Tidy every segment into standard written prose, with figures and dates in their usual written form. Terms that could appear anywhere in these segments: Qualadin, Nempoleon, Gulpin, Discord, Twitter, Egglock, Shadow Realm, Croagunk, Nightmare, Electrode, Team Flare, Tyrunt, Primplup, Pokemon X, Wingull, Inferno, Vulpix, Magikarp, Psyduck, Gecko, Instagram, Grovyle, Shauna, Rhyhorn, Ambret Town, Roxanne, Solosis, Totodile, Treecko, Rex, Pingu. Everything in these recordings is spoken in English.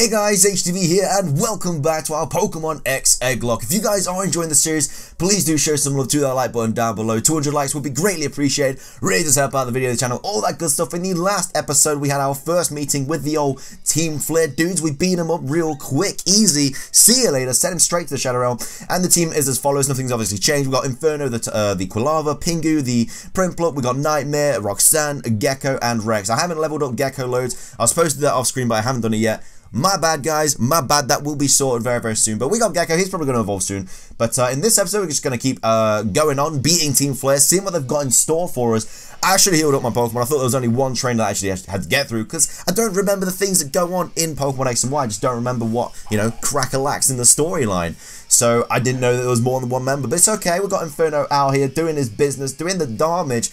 Hey guys, HTV here and welcome back to our Pokemon X Egglock. If you guys are enjoying the series, please do show some love to that like button down below. 200 likes would be greatly appreciated, really does help out the video, the channel, all that good stuff. In the last episode we had our first meeting with the old Team Flare dudes. We beat them up real quick, easy, see you later, sent him straight to the Shadow Realm. And the team is as follows, nothing's obviously changed. We've got Inferno, the Quilava, Pingu, the Primplup, we've got Nightmare, Roxanne, Gecko and Rex. I haven't leveled up Gecko loads, I was supposed to do that off screen but I haven't done it yet. My bad guys, my bad, that will be sorted very, very soon. But we got Gecko, he's probably going to evolve soon. But in this episode, we're just going to keep going on, beating Team Flare, seeing what they've got in store for us. I should have healed up my Pokemon. I thought there was only one trainer that I actually had to get through, because I don't remember the things that go on in Pokemon X and Y. I just don't remember what, you know, crack-a-lacks in the storyline. So I didn't know that there was more than one member, but it's okay. We've got Inferno out here doing his business, doing the damage,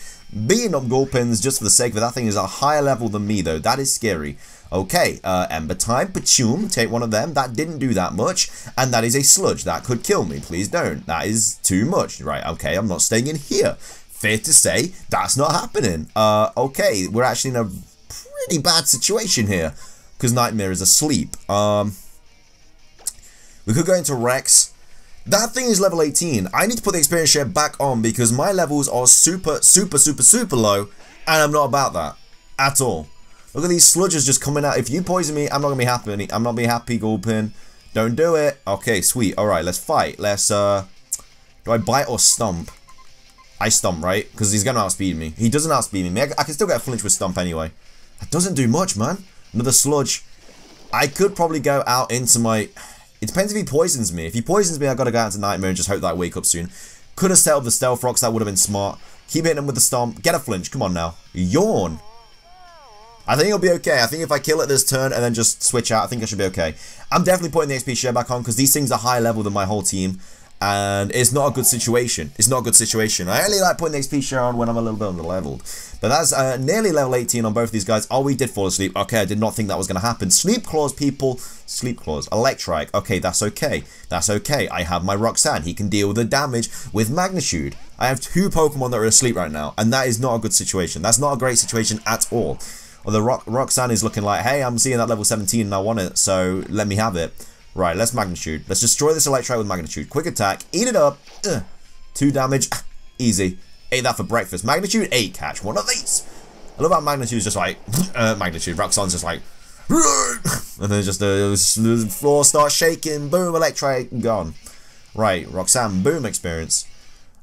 beating up Gulpins just for the sake of it. That thing is a higher level than me, though. That is scary. Okay, Ember time, Pachoom, take one of them, that didn't do that much, and that is a Sludge, that could kill me, please don't, that is too much, right, okay, I'm not staying in here, fair to say, that's not happening, okay, we're actually in a pretty bad situation here, because Nightmare is asleep, we could go into Rex. That thing is level 18, I need to put the experience share back on, because my levels are super low, and I'm not about that, at all. Look at these sludges just coming out. If you poison me, I'm not gonna be happy. I'm not gonna be happy, Gulpin. Don't do it. Okay, sweet. Alright, let's fight. Let's do I bite or stomp? I stomp, right? Because he's gonna outspeed me. He doesn't outspeed me. I can still get a flinch with stomp anyway. That doesn't do much, man. Another sludge. I could probably go out into my... It depends if he poisons me. If he poisons me, I've got to go out to Nightmare and just hope that I wake up soon. Could have set up the Stealth Rocks, that would have been smart. Keep hitting him with the stomp. Get a flinch. Come on now. Yawn. I think it'll be okay. I think if I kill it this turn and then just switch out, I think I should be okay. I'm definitely putting the XP share back on because these things are higher level than my whole team. And it's not a good situation. It's not a good situation. I only like putting the XP share on when I'm a little bit underleveled. But that's nearly level 18 on both of these guys. Oh, we did fall asleep. Okay, I did not think that was going to happen. Sleep claws, people. Sleep claws. Electrike. Okay, that's okay. That's okay. I have my Roxanne. He can deal with the damage with magnitude. I have two Pokemon that are asleep right now. And that is not a good situation. That's not a great situation at all. Although Roxanne is looking like, hey, I'm seeing that level 17 and I want it, so let me have it. Right, let's magnitude. Let's destroy this Electrode with magnitude. Quick attack, eat it up. Ugh. 2 damage, easy. Ate that for breakfast. Magnitude 8, catch one of these. I love how magnitude is just like, magnitude. Roxanne's just like, and then just the floor starts shaking. Boom, Electrode gone. Right, Roxanne, boom, experience.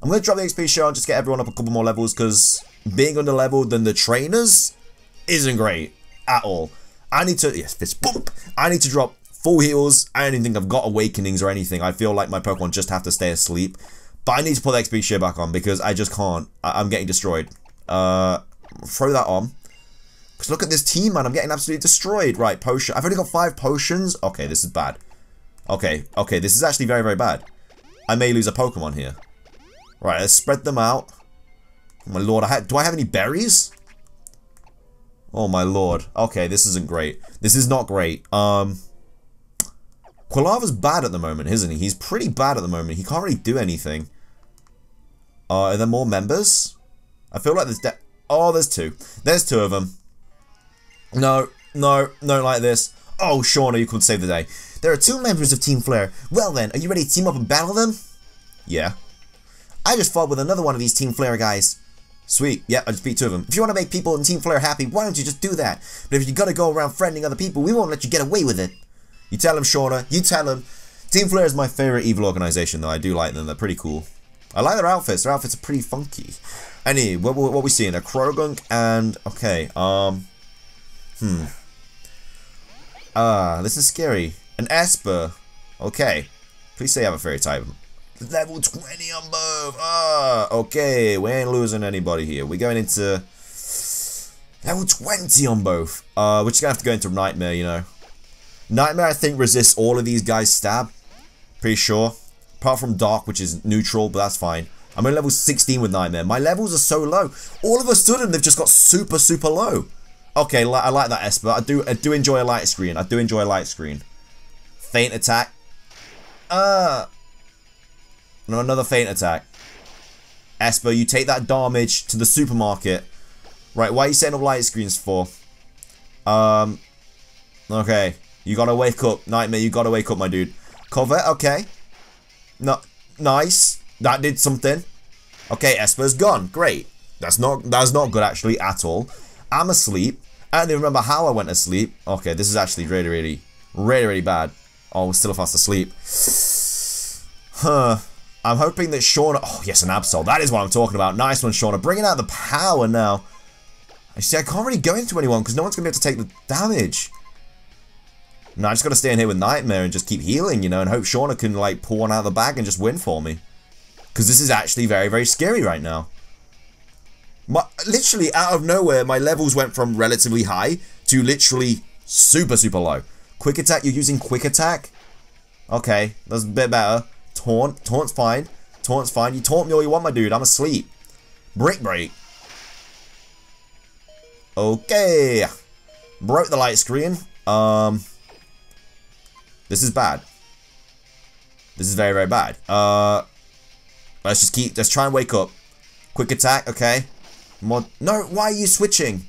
I'm gonna drop the XP share and just get everyone up a couple more levels because being under leveled than the trainers isn't great at all. I need to, yes, fist bump. I need to drop full heals. I don't even think I've got awakenings or anything. I feel like my Pokemon just have to stay asleep. But I need to put the XP share back on because I just can't. I'm getting destroyed. Throw that on. Because look at this team, man. I'm getting absolutely destroyed. Right, potion. I've only got 5 potions. Okay, this is bad. Okay, this is actually very, very bad. I may lose a Pokemon here. Right, let's spread them out. Oh my lord, do I have any berries? Oh my lord. Okay, this isn't great. This is not great. Quilava's bad at the moment, isn't he? He's pretty bad at the moment. He can't really do anything. Are there more members? I feel like there's... Oh, there's 2. There's 2 of them. No, don't like this. Oh, Shauna, you could save the day. There are 2 members of Team Flare. Well then, are you ready to team up and battle them? Yeah. I just fought with another one of these Team Flare guys. Sweet, yeah, I just beat 2 of them. If you want to make people in Team Flare happy, why don't you just do that? But if you gotta go around friending other people, we won't let you get away with it. You tell him, Shauna, you tell him. Team Flare is my favorite evil organization, though. I do like them, they're pretty cool. I like their outfits. Their outfits are pretty funky. Anyway, what we seeing? A Croagunk and... Okay, this is scary. An Esper. Okay. Please say I have a fairy type. Level 20 on both. Okay, we ain't losing anybody here. We're going into level 20 on both. We're just gonna have to go into Nightmare, you know. Nightmare, I think, resists all of these guys' stab. Pretty sure. Apart from Dark, which is neutral, but that's fine. I'm on level 16 with Nightmare. My levels are so low. All of a sudden, they've just got super low. Okay, I like that Esper. I do enjoy a light screen. I do enjoy a light screen. Faint attack. No, another faint attack. Esper, you take that damage to the supermarket. Right, why are you setting up light screens for? Okay. You gotta wake up. Nightmare, you gotta wake up, my dude. Cover, okay. No, nice. That did something. Okay, Esper's gone. Great. That's not good, actually, at all. I'm asleep. I don't even remember how I went to sleep. Okay, this is actually really bad. Oh, we're still fast asleep. Huh. I'm hoping that Shauna... Oh, yes, an Absol. That is what I'm talking about. Nice one, Shauna. Bringing out the power now. You see, I can't really go into anyone because no one's going to be able to take the damage. No, I just got to stay in here with Nightmare and just keep healing, you know, and hope Shauna can, like, pull one out of the bag and just win for me. Because this is actually very scary right now. Literally, out of nowhere, my levels went from relatively high to literally super low. Quick attack? You're using quick attack? Okay, that's a bit better. Taunt. Taunt's fine. Taunt's fine. You taunt me all you want, my dude. I'm asleep. Brick break. Okay. Broke the light screen. This is bad. This is very bad. Let's just keep... Let's try and wake up. Quick attack. Okay. More... No, why are you switching?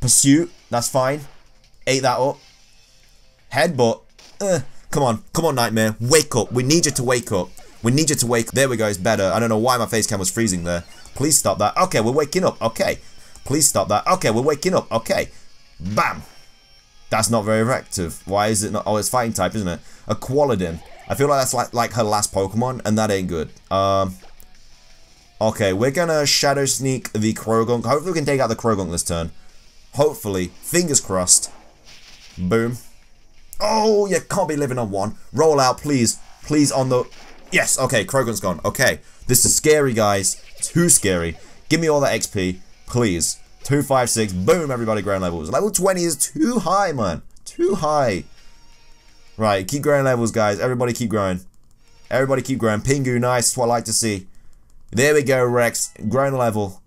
Pursuit. That's fine. Ate that up. Headbutt. Come on. Come on, Nightmare. Wake up. We need you to wake up. We need you to wake up. There we go. It's better. I don't know why my face cam was freezing there. Please stop that. Okay, we're waking up. Okay. Please stop that. Okay, we're waking up. Okay. Bam. That's not very effective. Why is it not? Oh, it's fighting type, isn't it? A Qualadin. I feel like that's like her last Pokemon, and that ain't good. Okay, we're gonna Shadow Sneak the Croagunk. Hopefully we can take out the Croagunk this turn. Hopefully. Fingers crossed. Boom. Oh, you can't be living on one. Roll out, please. Please on the... Yes, okay, Croagunk's gone. Okay. This is scary, guys. Too scary. Give me all that XP. Please. 256. Boom, everybody, ground levels. Level 20 is too high, man. Too high. Right, keep growing levels, guys. Everybody keep growing. Everybody keep growing. Pingu, nice. What I like to see. There we go, Rex. Growing level.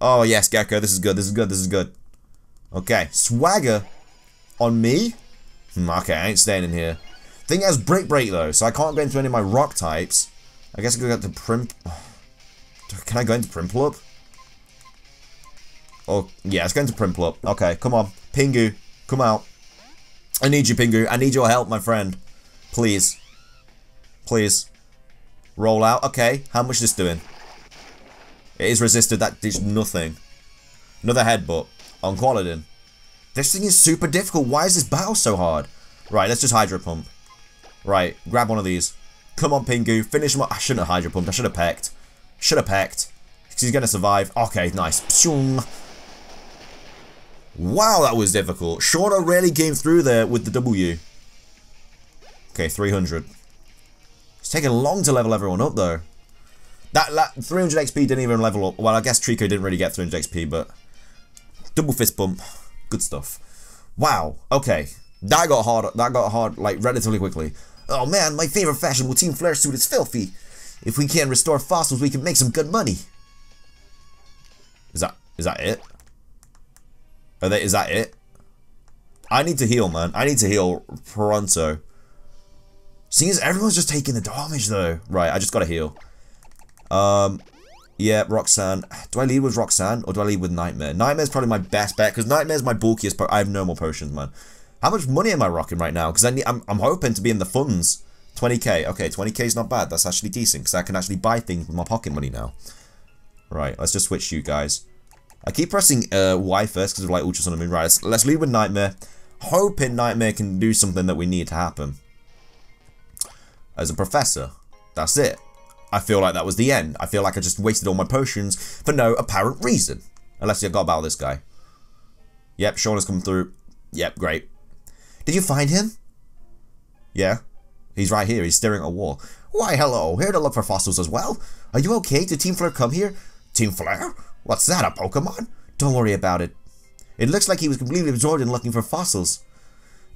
Oh, yes, Gecko. This is good. This is good. This is good. Okay. Swagger on me? Okay, I ain't staying in here. Thing has Brick Break, though, so I can't go into any of my rock types. I guess I could go to Primp... Can I go into Primplup? Oh, yeah, it's going to Primplup. Okay, come on. Pingu, come out. I need you, Pingu. I need your help, my friend. Please. Please. Roll out. Okay, how much is this doing? It is resisted. That did nothing. Another headbutt on Qualadin. This thing is super difficult. Why is this battle so hard? Right, let's just Hydro Pump. Right, grab one of these. Come on, Pingu. Finish him up. I shouldn't have Hydro Pumped. I should have pecked. Should have pecked. Because he's going to survive. Okay, nice. Pshung. Wow, that was difficult. Shauna really came through there with the W. Okay, 300. It's taking long to level everyone up, though. That 300 XP didn't even level up. Well, I guess Treecko didn't really get 300 XP, but... Double fist bump. Good stuff. Wow. Okay. That got hard. That got hard, like, relatively quickly. Oh, man, my favorite fashionable Team Flare suit is filthy. If we can restore fossils, we can make some good money. Is that it? Is that it? I need to heal, man. I need to heal pronto. Seeing as everyone's just taking the damage, though. Right, I just gotta heal. Yeah, Roxanne. Do I lead with Roxanne or do I lead with Nightmare? Nightmare's probably my best bet because Nightmare's my bulkiest. I have no more potions, man. How much money am I rocking right now? Because I'm hoping to be in the funds. 20k. Okay, 20k is not bad. That's actually decent because I can actually buy things with my pocket money now. Right, let's just switch you guys. I keep pressing Y first because of like Ultra Sun and Moon. Right, let's lead with Nightmare. Hoping Nightmare can do something that we need to happen. As a professor. That's it. I feel like that was the end. I feel like I just wasted all my potions for no apparent reason. Unless I got about this guy. Yep, Shauna's come through. Yep, great. Did you find him? Yeah. He's right here. He's staring at a wall. Why, hello. Here to look for fossils as well. Are you okay? Did Team Flare come here? Team Flare? What's that, a Pokemon? Don't worry about it. It looks like he was completely absorbed in looking for fossils.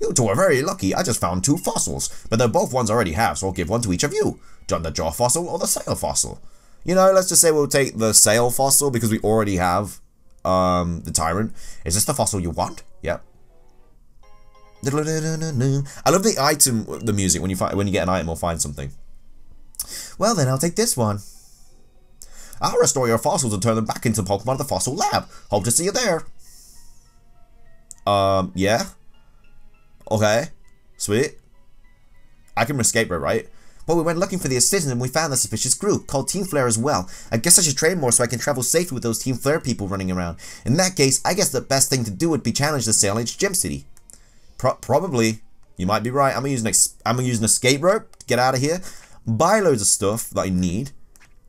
You two are very lucky. I just found two fossils, but they're both ones I already have, so I'll give one to each of you. Do you want the jaw fossil or the sail fossil? You know, let's just say we'll take the sail fossil because we already have the Tyrunt. Is this the fossil you want? Yep. I love the item, the music, when you get an item or find something. Well then, I'll take this one. I'll restore your fossils and turn them back into Pokemon at the Fossil Lab. Hope to see you there. Yeah. Okay. Sweet. I can escape route, right? Well, we went looking for the assistant and we found that suspicious group, called Team Flare as well. I guess I should train more so I can travel safely with those Team Flare people running around. In that case, I guess the best thing to do would be challenge the Sailage Gym City. Probably. You might be right. I'm gonna use an escape rope to get out of here. Buy loads of stuff that I need.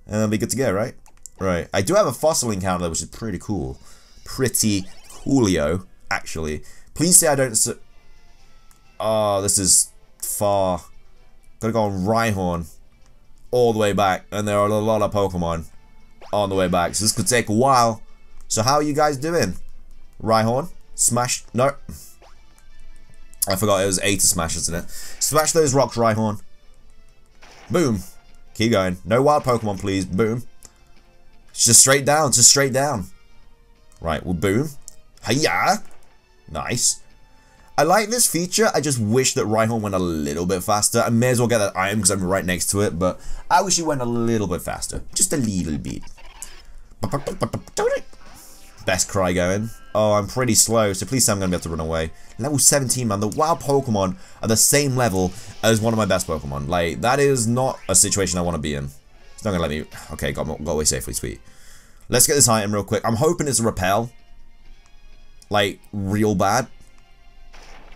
And then be good to go, right? Right. I do have a fossil encounter, which is pretty cool. Pretty coolio, actually. Please say I don't... Oh, this is far... Gotta go on Rhyhorn all the way back, and there are a lot of Pokemon on the way back, so this could take a while. So how are you guys doing? Rhyhorn, smash, no. I forgot it was A to smash, isn't it? Smash those rocks, Rhyhorn. Boom. Keep going. No wild Pokemon, please. Boom. It's just straight down, just straight down. Right, well, boom. Hiya. Nice. I like this feature, I just wish that Rhyhorn went a little bit faster. I may as well get that iron because I'm right next to it, but I wish it went a little bit faster. Just a little bit. Best cry going. Oh, I'm pretty slow, so please say I'm going to be able to run away. Level 17, man. The wild Pokemon are the same level as one of my best Pokemon. Like, that is not a situation I want to be in. It's not going to let me... Okay, got away safely, sweet. Let's get this item real quick. I'm hoping it's a repel. Like, real bad.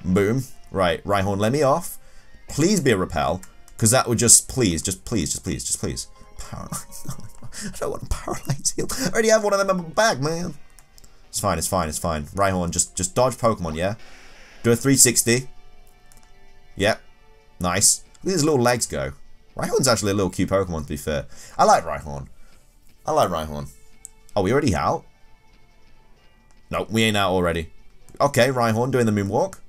Boom. Right, Rhyhorn, let me off. Please be a repel, because that would just please. Paralyze. I don't want to paralyze you. I already have one of them in my bag, man. It's fine, it's fine, it's fine. Rhyhorn, just dodge Pokemon, yeah? Do a 360. Yep. Nice. Look at his little legs go. Rhyhorn's actually a little cute Pokemon, to be fair. I like Rhyhorn. I like Rhyhorn. Are we already out? Nope, we ain't out already. Okay, Rhyhorn doing the moonwalk.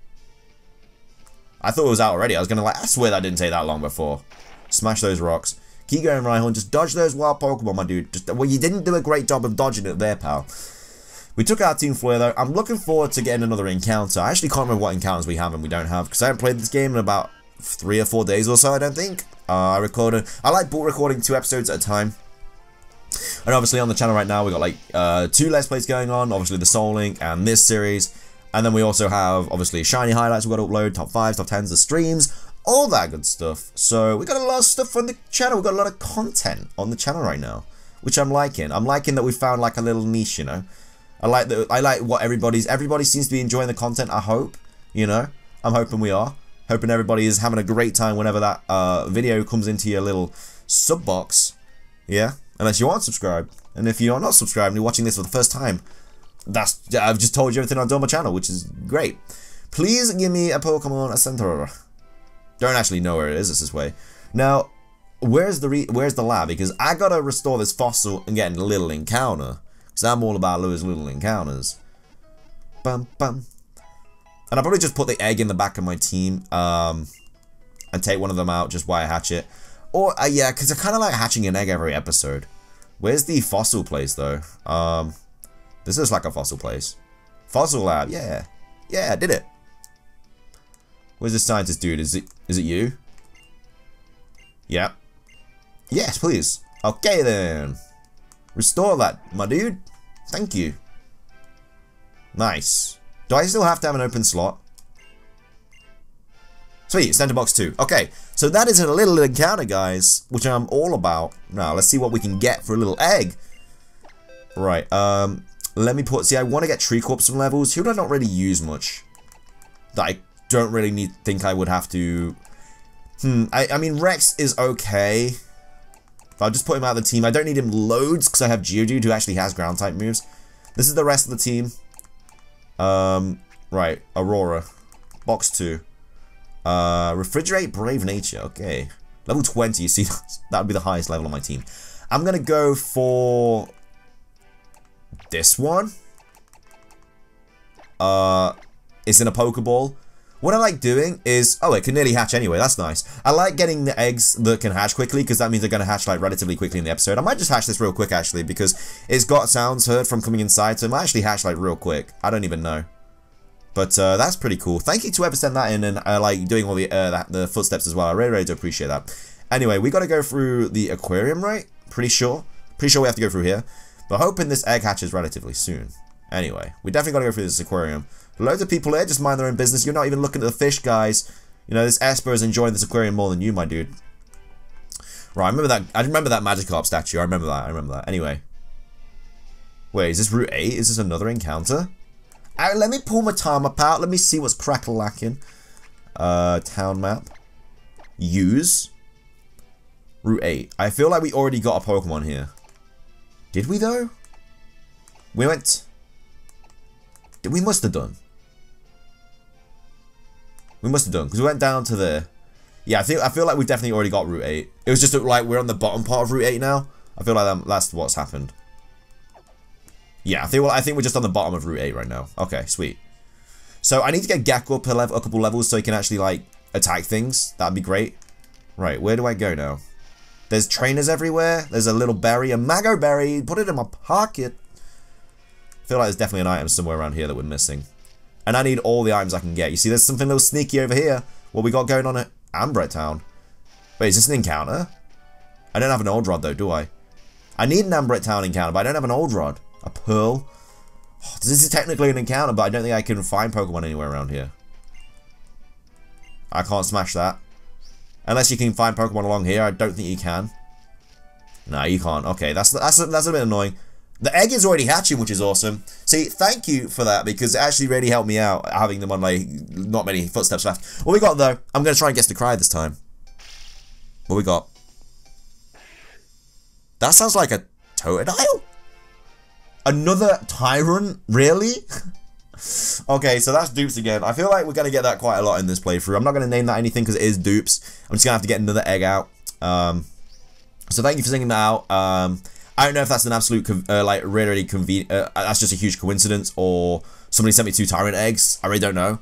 I thought it was out already. I was going to like, I swear that didn't take that long before. Smash those rocks. Keep going, Rhyhorn. Just dodge those wild Pokemon, my dude. Just, well, you didn't do a great job of dodging it there, pal. We took our Team Flare, though. I'm looking forward to getting another encounter. I actually can't remember what encounters we have and we don't have, because I haven't played this game in about 3 or 4 days or so, I don't think. I like bulk recording 2 episodes at a time. And obviously on the channel right now, we've got like 2 Let's Plays going on. Obviously the Soul Link and this series. And then we also have, obviously, shiny highlights we've got to upload, top 5s, top 10s, the streams, all that good stuff. So, we got a lot of stuff on the channel. We've got a lot of content on the channel right now, which I'm liking. I'm liking that we found, like, a little niche, you know? I like what everybody seems to be enjoying the content, I hope, you know? I'm hoping we are. Hoping everybody is having a great time whenever that video comes into your little sub box, yeah? Unless you aren't subscribed. And if you are not subscribed and you're watching this for the first time, I've just told you everything I've done on my channel, which is great. Please give me a Pokemon Center. Don't actually know where it is. It's this way. Now, where's the lab? Because I gotta restore this fossil and get a little encounter. Because I'm all about Lewis little encounters. Bum bum. And I probably just put the egg in the back of my team, and take one of them out just while I hatch it. Or yeah, because I kind of like hatching an egg every episode. Where's the fossil place though? This is like a fossil place. Fossil lab, yeah. Yeah, I did it. Where's this scientist dude? Is it you? Yeah. Yes, please. Okay then. Restore that, my dude. Thank you. Nice. Do I still have to have an open slot? Sweet, center box 2. Okay, so that is a little encounter, guys, which I'm all about. Now, let's see what we can get for a little egg. Right, let me put, see, I want to get Treecko up some levels. Who do I not really use much? That I don't really think I would have to... I mean, Rex is okay. If I'll just put him out of the team. I don't need him loads, because I have Geodude, who actually has ground-type moves. This is the rest of the team. Right, Aurora. Box 2. Refrigerate Brave Nature, okay. Level 20, you see, that would be the highest level on my team. I'm going to go for... this one? It's in a Pokeball. What I like doing is... oh, it can nearly hatch anyway. That's nice. I like getting the eggs that can hatch quickly, because that means they're going to hatch, like, relatively quickly in the episode. I might just hatch this real quick, actually, because it's got sounds heard from coming inside, so it might actually hatch, like, real quick. I don't even know. But, that's pretty cool. Thank you to whoever sent that in, and, like, doing all the footsteps as well. I really, really do appreciate that. Anyway, we got to go through the aquarium, right? Pretty sure. Pretty sure we have to go through here. But hoping this egg hatches relatively soon. Anyway, we definitely gotta go through this aquarium. Loads of people there just mind their own business. You're not even looking at the fish, guys. You know, this Esper is enjoying this aquarium more than you, my dude. Right, I remember that. I remember that Magikarp statue. I remember that. Anyway. Wait, is this Route 8? Is this another encounter? Alright, let me pull my time apart. Let me see what's crack-a-lacking. Town map. Use. Route 8. I feel like we already got a Pokemon here. Did we, though? We went... We must have done. We must have done, because we went down to the... Yeah, I feel like we definitely already got Route 8. It was just like we're on the bottom part of Route 8 now. I feel like that's what's happened. Yeah, I think we're just on the bottom of Route 8 right now. Okay, sweet. So I need to get Gecko up a couple levels so he can actually, like, attack things. That'd be great. Right, where do I go now? There's trainers everywhere. There's a little berry, a Mago berry. Put it in my pocket. I feel like there's definitely an item somewhere around here that we're missing. And I need all the items I can get. You see, there's something a little sneaky over here. What we got going on at Ambret Town? Wait, is this an encounter? I don't have an old rod, though, do I? I need an Ambret Town encounter, but I don't have an old rod. A pearl. Oh, this is technically an encounter, but I don't think I can find Pokemon anywhere around here. I can't smash that. Unless you can find Pokemon along here. I don't think you can. No, you can't. Okay, that's a bit annoying. The egg is already hatching, which is awesome. See, thank you for that, because it actually really helped me out, having them on, like, not many footsteps left. What we got, though, I'm going to try and guess the cry this time. What we got? That sounds like a Totodile? Another Tyrunt? Really? Okay, so that's dupes again. I feel like we're going to get that quite a lot in this playthrough. I'm not going to name that anything because it is dupes. I'm just going to have to get another egg out. So thank you for singing that out. I don't know if that's an absolute, like, really convenient, that's just a huge coincidence, or somebody sent me 2 Tyrunt eggs. I really don't know.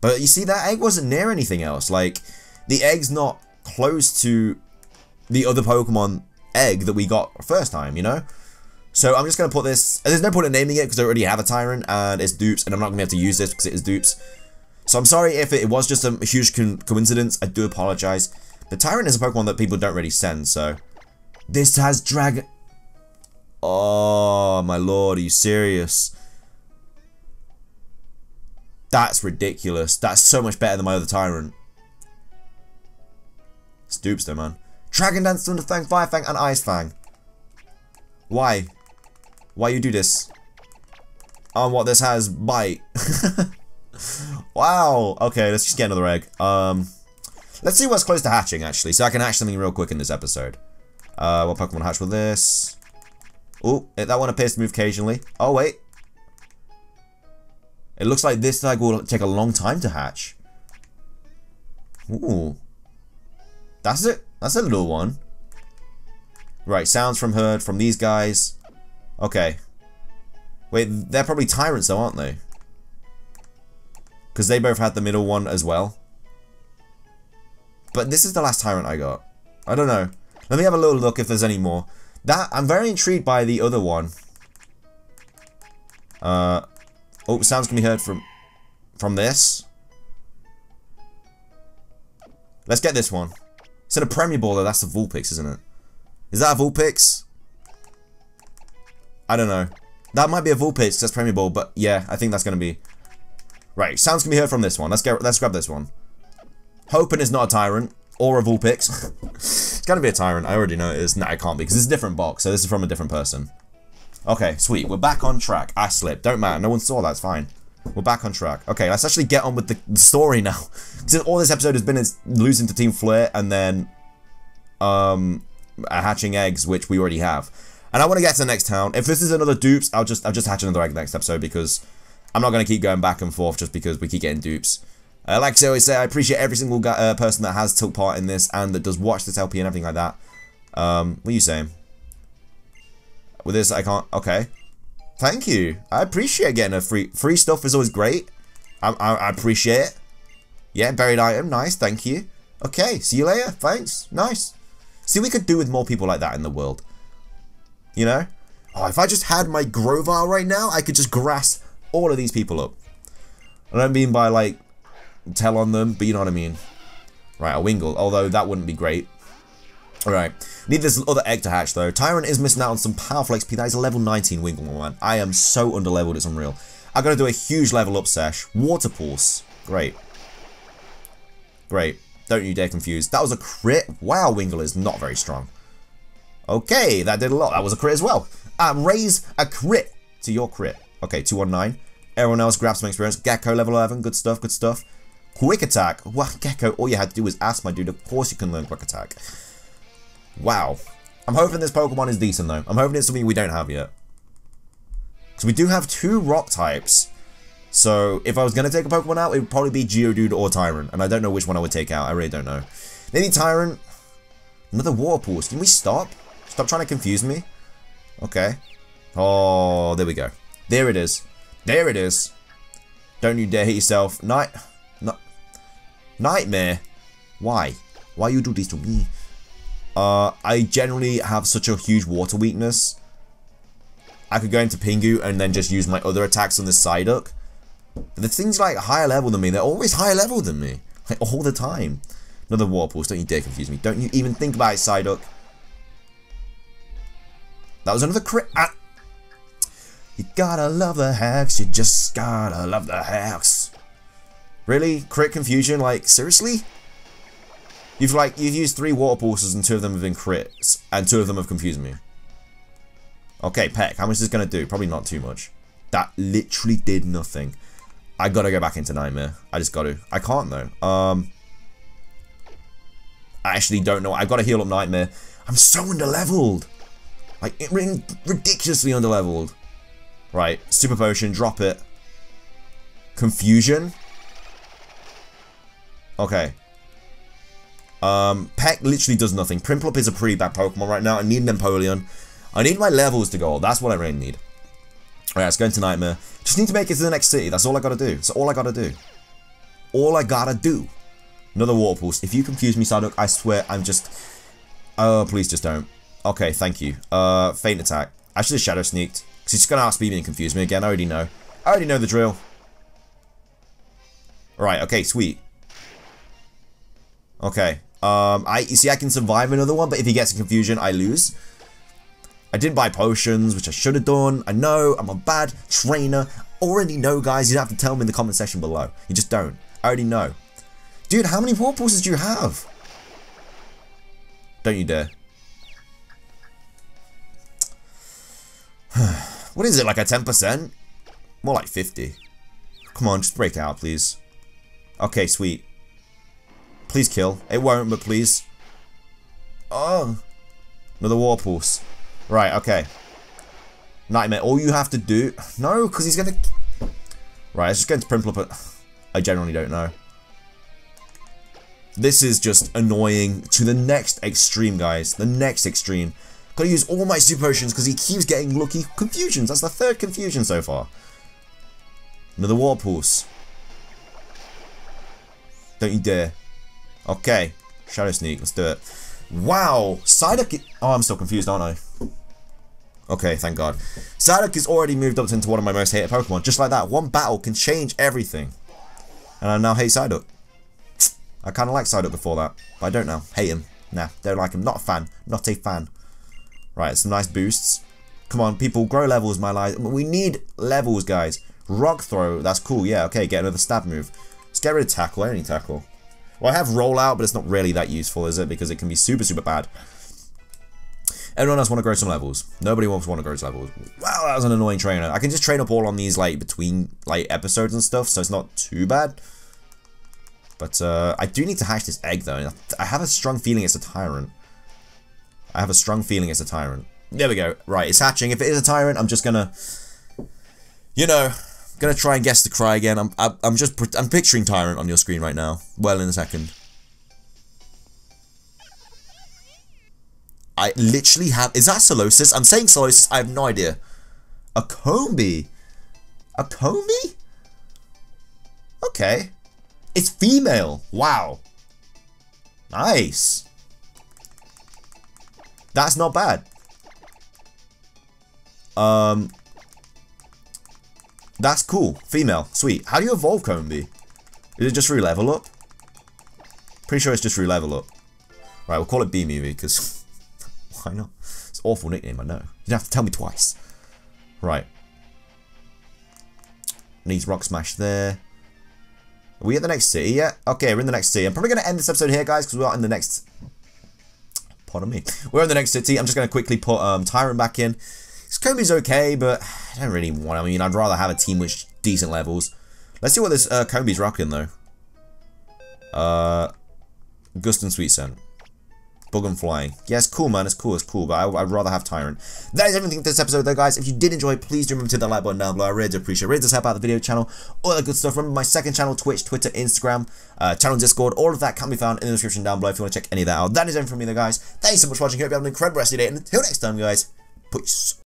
But you see, that egg wasn't near anything else. Like, the egg's not close to the other Pokemon egg that we got first time, you know? So I'm just going to put this, there's no point in naming it because I already have a Tyrunt and it's dupes, and I'm not going to be able to use this because it is dupes. So I'm sorry if it was just a huge coincidence. I do apologize. The Tyrunt is a Pokemon that people don't really send, so... This has dragon. Oh, my lord, are you serious? That's ridiculous. That's so much better than my other Tyrunt. It's dupes though, man. Dragon Dance, Thunderfang, Firefang, and Ice Fang. Why? Why you do this? And what this has, bite. Wow. Okay, let's just get another egg. Let's see what's close to hatching, actually, so I can hatch something real quick in this episode. What Pokemon hatch with this? Oh, that one appears to move occasionally. Oh, wait. It looks like this egg will take a long time to hatch. Ooh. That's it. That's a little one. Right, sounds from herd, from these guys. Okay. Wait, they're probably Tyrants though, aren't they? Because they both had the middle one as well. But this is the last Tyrunt I got. I don't know. Let me have a little look if there's any more. That I'm very intrigued by the other one. Oh, sounds can be heard from this. Let's get this one. Instead of Premier Ball though, that's the Vulpix, isn't it? Is that a Vulpix? I don't know. That might be a Vulpix, that's Premier Ball, but yeah, I think that's gonna be. Right, sounds can be heard from this one. Let's grab this one. Hoping it's not a Tyrunt. Or a Vulpix. It's gonna be a Tyrunt. I already know it is. Nah, it can't be, because it's a different box, so this is from a different person. Okay, sweet. We're back on track. I slipped. Don't matter. No one saw that. It's fine. We're back on track. Okay, let's actually get on with the story now. Because all this episode has been is losing to Team Flare and then hatching eggs, which we already have. And I want to get to the next town. If this is another dupes, I'll just hatch another egg next episode, because I'm not going to keep going back and forth just because we keep getting dupes. Like I always say, I appreciate every single guy, person that has took part in this and that does watch this LP and everything like that. What are you saying? With this, I can't... Okay. Thank you. I appreciate getting a free stuff is always great. I appreciate it. Yeah, buried item. Nice. Thank you. Okay. See you later. Thanks. Nice. See, we could do with more people like that in the world. You know? Oh, if I just had my Grovyle right now, I could just grass all of these people up. I don't mean by, like... tell on them, but you know what I mean. Right, a Wingull, although that wouldn't be great. Alright, need this other egg to hatch though. Tyrunt is missing out on some powerful XP. That is a level 19 Wingull, man. I am so underleveled, it's unreal. I gotta do a huge level up sesh. Water Pulse. Great. Great. Don't you dare confuse. That was a crit. Wow, Wingull is not very strong. Okay, that did a lot. That was a crit as well. Raise a crit to your crit. Okay, 219. Everyone else grabs some experience. Gecko level 11. Good stuff, good stuff. Quick attack. Wow, Gecko, all you had to do was ask, my dude. Of course you can learn quick attack. Wow. I'm hoping this Pokemon is decent, though. I'm hoping it's something we don't have yet. Because we do have two rock types. So, if I was going to take a Pokemon out, it would probably be Geodude or Tyrunt. And I don't know which one I would take out. I really don't know. Maybe Tyrunt. Another Water Pulse. Can we stop? Stop trying to confuse me. Okay. Oh, there we go. There it is. There it is. Don't you dare hit yourself. Nightmare. Why? Why you do this to me? I generally have such a huge water weakness. I could go into Pingu and then just use my other attacks on the Psyduck. But the thing's like higher level than me. They're always higher level than me. Like, all the time. Another Water Pulse. Don't you dare confuse me. Don't you even think about it, Psyduck. That was another crit. Ah. You gotta love the hacks. You just gotta love the hacks. Really? Crit confusion? Like, seriously? You've used 3 Water Pulses and 2 of them have been crits. And 2 of them have confused me. Okay, Peck. How much is this gonna do? Probably not too much. That literally did nothing. I gotta go back into Nightmare. I just gotta. I can't, though. I actually don't know. I've gotta heal up Nightmare. I'm so underleveled. Like, ridiculously underleveled. Right. Super Potion. Drop it. Confusion. Okay. Peck literally does nothing. Primplup is a pretty bad Pokemon right now. I need Nempoleon. I need my levels to go up. That's what I really need. Alright, let's go into Nightmare. Just need to make it to the next city. That's all I gotta do. That's all I gotta do. All I gotta do. Another Water Pulse. If you confuse me, Psyduck, I swear I'm just... Oh, please just don't. Okay, thank you. Faint attack. I should have Shadow Sneaked. Because he's just gonna outspeed me and confuse me again. I already know. I already know the drill. Alright, okay, sweet. Okay. You see, I can survive another one, but if he gets in confusion, I lose. I didn't buy potions, which I should have done. I know, I'm a bad trainer. Already know, guys. You don't have to tell me in the comment section below. You just don't. I already know. Dude, how many Water Pulses do you have? Don't you dare. What is it, like a 10%? More like 50. Come on, just break out, please. Okay, sweet. Please kill. It won't, but please. Oh. Another Water Pulse. Right, okay. Nightmare, all you have to do... No, because he's gonna... Right, let's just go into Primplup. I generally don't know. This is just annoying to the next extreme, guys. The next extreme. Gotta use all my super potions because he keeps getting lucky confusions. That's the 3rd confusion so far. Another Water Pulse. Don't you dare. Okay. Shadow Sneak, let's do it. Wow, Psyduck. Oh, I'm still confused, aren't I? Okay, thank God. Psyduck is already moved up into one of my most hated Pokemon. Just like that, one battle can change everything. And I now hate Psyduck. I kind of like Psyduck before that, but I don't now. Hate him. Nah, don't like him. Not a fan. Not a fan. Right, some nice boosts. Come on, people, grow levels, my life. We need levels, guys. Rock throw. That's cool. Yeah. Okay, get another stab move. Let's get rid of tackle. I don't need tackle. Well, I have rollout, but it's not really that useful, is it? Because it can be super, super bad. Everyone else want to grow some levels. Nobody wants to grow levels. Wow, that was an annoying trainer. I can just train up all on these, like, between, like, episodes and stuff, so it's not too bad. But, I do need to hatch this egg, though. I have a strong feeling it's a Tyrunt. I have a strong feeling it's a Tyrunt. There we go. Right, it's hatching. If it is a Tyrunt, I'm just gonna, you know... Gonna try and guess the cry again. I'm picturing Tyrunt on your screen right now. Well, in a second. I literally have. Is that Solosis? I'm saying Solosis. I have no idea. A Kobe. A Kobe. Okay. It's female. Wow. Nice. That's not bad. That's cool. Female. Sweet. How do you evolve Combee? Is it just through level up? Pretty sure it's just through level up. Right, we'll call it B-Movie, because... why not? It's an awful nickname, I know. You don't have to tell me twice. Right. Needs Rock Smash there. Are we at the next city yet? Okay, we're in the next city. I'm probably going to end this episode here, guys, because we are in the next... Pardon me. We're in the next city. I'm just going to quickly put Tyrunt back in. Combee's okay, but I don't really want... I mean, I'd rather have a team with decent levels. Let's see what this Combee's rocking, though. Gust and Sweet Scent. Bug and Flying. Yeah, it's cool, man. It's cool. But I'd rather have Tyrunt. That is everything for this episode, though, guys. If you did enjoy, please do remember to hit that like button down below. I really do appreciate it. Really does help out the video channel. All that good stuff. Remember my second channel, Twitch, Twitter, Instagram, channel, Discord. All of that can be found in the description down below if you want to check any of that out. That is everything from me, though, guys. Thanks so much for watching. Hope you have an incredible rest of your day. And until next time, guys, peace.